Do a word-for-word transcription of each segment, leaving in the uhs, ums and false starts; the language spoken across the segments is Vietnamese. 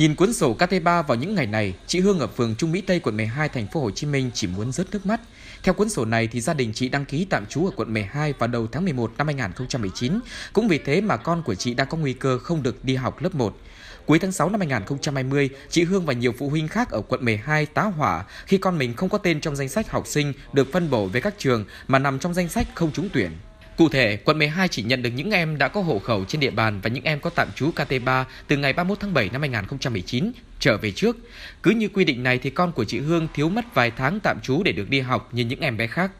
Nhìn cuốn sổ K T ba vào những ngày này, chị Hương ở phường Trung Mỹ Tây, quận mười hai, thành phố Hồ Chí Minh chỉ muốn rớt nước mắt. Theo cuốn sổ này thì gia đình chị đăng ký tạm trú ở quận mười hai vào đầu tháng mười một năm hai nghìn không trăm mười chín. Cũng vì thế mà con của chị đang có nguy cơ không được đi học lớp một. Cuối tháng sáu năm hai nghìn không trăm hai mươi, chị Hương và nhiều phụ huynh khác ở quận mười hai tá hỏa khi con mình không có tên trong danh sách học sinh được phân bổ về các trường mà nằm trong danh sách không trúng tuyển. Cụ thể, quận mười hai chỉ nhận được những em đã có hộ khẩu trên địa bàn và những em có tạm trú K T ba từ ngày ba mươi mốt tháng bảy năm hai nghìn không trăm mười chín trở về trước. Cứ như quy định này thì con của chị Hương thiếu mất vài tháng tạm trú để được đi học như những em bé khác.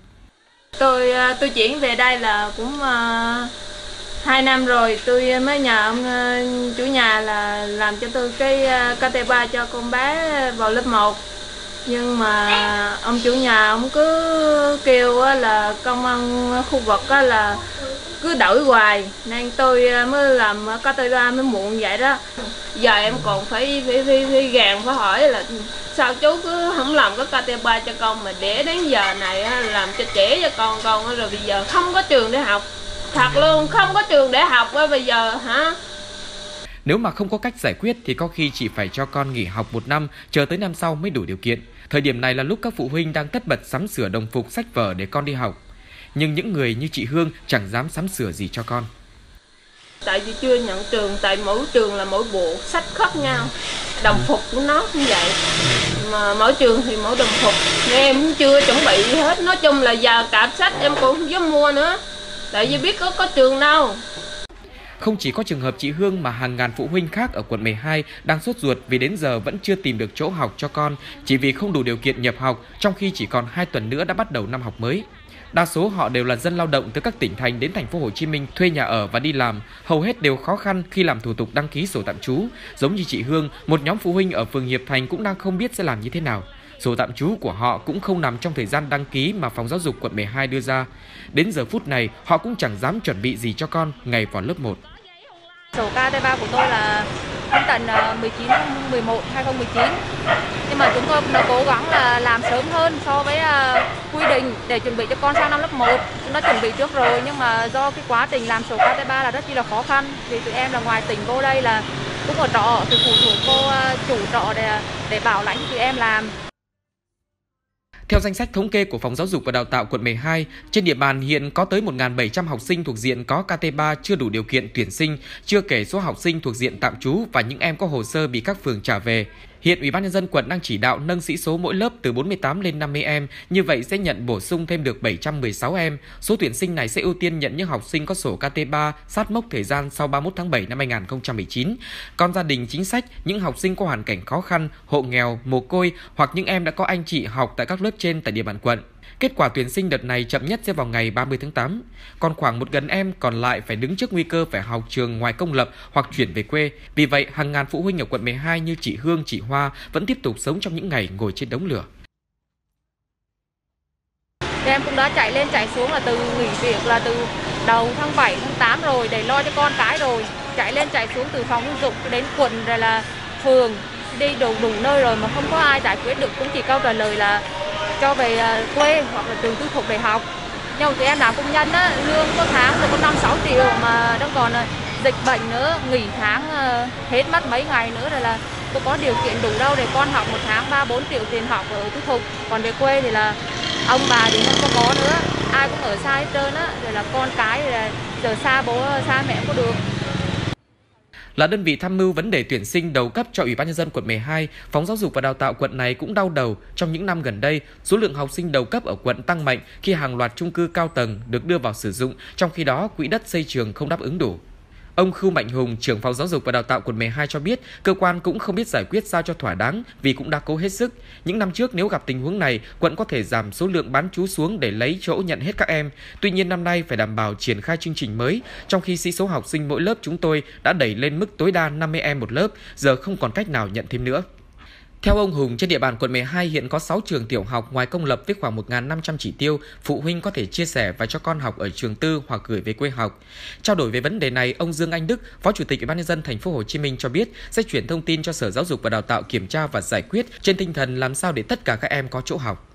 Tôi tôi chuyển về đây là cũng uh, hai năm rồi, tôi mới nhờ ông uh, chủ nhà là làm cho tôi cái uh, K T ba cho con bé vào lớp một. Nhưng mà ông chủ nhà ông cứ kêu là công an khu vực là cứ đổi hoài, nên tôi mới làm K T ba mới muộn vậy đó. Giờ em còn phải phải phải, phải gàn phải hỏi là sao chú cứ không làm cái K T ba cho con mà để đến giờ này làm cho trễ cho con con rồi bây giờ không có trường để học. Thật luôn, không có trường để học bây giờ hả? Nếu mà không có cách giải quyết thì có khi chỉ phải cho con nghỉ học một năm, chờ tới năm sau mới đủ điều kiện. Thời điểm này là lúc các phụ huynh đang tất bật sắm sửa đồng phục sách vở để con đi học. Nhưng những người như chị Hương chẳng dám sắm sửa gì cho con. Tại vì chưa nhận trường, tại mỗi trường là mỗi bộ sách khác nhau, đồng phục của nó cũng vậy. Mà mỗi trường thì mỗi đồng phục, em cũng chưa chuẩn bị hết. Nói chung là giờ cả sách em cũng không dám mua nữa, tại vì biết có, có trường đâu. Không chỉ có trường hợp chị Hương mà hàng ngàn phụ huynh khác ở quận mười hai đang sốt ruột vì đến giờ vẫn chưa tìm được chỗ học cho con chỉ vì không đủ điều kiện nhập học, trong khi chỉ còn hai tuần nữa đã bắt đầu năm học mới. Đa số họ đều là dân lao động từ các tỉnh thành đến thành phố Hồ Chí Minh thuê nhà ở và đi làm, hầu hết đều khó khăn khi làm thủ tục đăng ký sổ tạm trú. Giống như chị Hương, một nhóm phụ huynh ở phường Hiệp Thành cũng đang không biết sẽ làm như thế nào. Sổ tạm trú của họ cũng không nằm trong thời gian đăng ký mà phòng giáo dục quận mười hai đưa ra. Đến giờ phút này, họ cũng chẳng dám chuẩn bị gì cho con ngày vào lớp một. Sổ K T ba của tôi là đến tận mười chín tháng mười một năm hai nghìn không trăm mười chín. Nhưng mà chúng tôi đã cố gắng là làm sớm hơn so với quy định để chuẩn bị cho con sang năm lớp một. Chúng đã chuẩn bị trước rồi nhưng mà do cái quá trình làm sổ K T ba là rất chi là khó khăn. Vì tụi em là ngoài tỉnh vô đây là cũng ở trọ, thì phụ thuộc cô chủ trọ để, để bảo lãnh tụi em làm. Theo danh sách thống kê của Phòng Giáo dục và Đào tạo quận mười hai, trên địa bàn hiện có tới một nghìn bảy trăm học sinh thuộc diện có K T ba chưa đủ điều kiện tuyển sinh, chưa kể số học sinh thuộc diện tạm trú và những em có hồ sơ bị các phường trả về. Hiện Ủy ban Nhân dân quận đang chỉ đạo nâng sĩ số mỗi lớp từ bốn mươi tám lên năm mươi em, như vậy sẽ nhận bổ sung thêm được bảy trăm mười sáu em. Số tuyển sinh này sẽ ưu tiên nhận những học sinh có sổ K T ba sát mốc thời gian sau ba mươi mốt tháng bảy năm hai nghìn không trăm mười chín. Còn gia đình chính sách, những học sinh có hoàn cảnh khó khăn, hộ nghèo, mồ côi hoặc những em đã có anh chị học tại các lớp trên tại địa bàn quận. Kết quả tuyển sinh đợt này chậm nhất sẽ vào ngày ba mươi tháng tám. Còn khoảng một gần em còn lại phải đứng trước nguy cơ phải học trường ngoài công lập hoặc chuyển về quê. Vì vậy, hàng ngàn phụ huynh ở quận mười hai như chị Hương, chị Hoa vẫn tiếp tục sống trong những ngày ngồi trên đống lửa. Em cũng đã chạy lên chạy xuống là từ nghỉ việc là từ đầu tháng bảy, tháng tám rồi để lo cho con cái rồi. Chạy lên chạy xuống từ phòng giáo dục đến quận rồi là phường, đi đủ đủ nơi rồi mà không có ai giải quyết được, cũng chỉ câu trả lời là cho về quê hoặc là trường tư thục để học. Nhưng mà tụi em làm công nhân á, lương có tháng rồi có năm sáu triệu mà đang còn dịch bệnh nữa, nghỉ tháng hết mất mấy ngày nữa rồi là tôi có điều kiện đủ đâu để con học một tháng ba bốn triệu tiền học ở tư thục. Còn về quê thì là ông bà thì không có nữa, ai cũng ở xa hết trơn á, rồi là con cái rồi là giờ xa bố xa mẹ cũng được. Là đơn vị tham mưu vấn đề tuyển sinh đầu cấp cho Ủy ban Nhân dân quận mười hai, Phòng Giáo dục và Đào tạo quận này cũng đau đầu. Trong những năm gần đây, số lượng học sinh đầu cấp ở quận tăng mạnh khi hàng loạt chung cư cao tầng được đưa vào sử dụng, trong khi đó quỹ đất xây trường không đáp ứng đủ. Ông Khưu Mạnh Hùng, trưởng Phòng Giáo dục và Đào tạo quận mười hai cho biết, cơ quan cũng không biết giải quyết sao cho thỏa đáng vì cũng đã cố hết sức. Những năm trước nếu gặp tình huống này, quận có thể giảm số lượng bán trú xuống để lấy chỗ nhận hết các em. Tuy nhiên năm nay phải đảm bảo triển khai chương trình mới, trong khi sĩ số học sinh mỗi lớp chúng tôi đã đẩy lên mức tối đa năm mươi em một lớp, giờ không còn cách nào nhận thêm nữa. Theo ông Hùng, trên địa bàn quận mười hai hiện có sáu trường tiểu học ngoài công lập với khoảng một nghìn năm trăm chỉ tiêu, phụ huynh có thể chia sẻ và cho con học ở trường tư hoặc gửi về quê học. Trao đổi về vấn đề này, ông Dương Anh Đức, Phó Chủ tịch Ủy ban Nhân dân thành phố Hồ Chí Minh cho biết sẽ chuyển thông tin cho Sở Giáo dục và Đào tạo kiểm tra và giải quyết trên tinh thần làm sao để tất cả các em có chỗ học.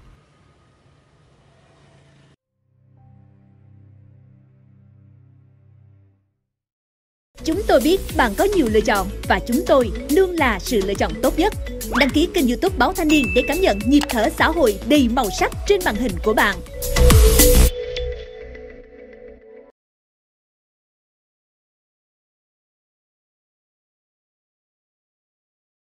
Chúng tôi biết bạn có nhiều lựa chọn và chúng tôi luôn là sự lựa chọn tốt nhất. Đăng ký kênh YouTube Báo Thanh Niên để cảm nhận nhịp thở xã hội đầy màu sắc trên màn hình của bạn.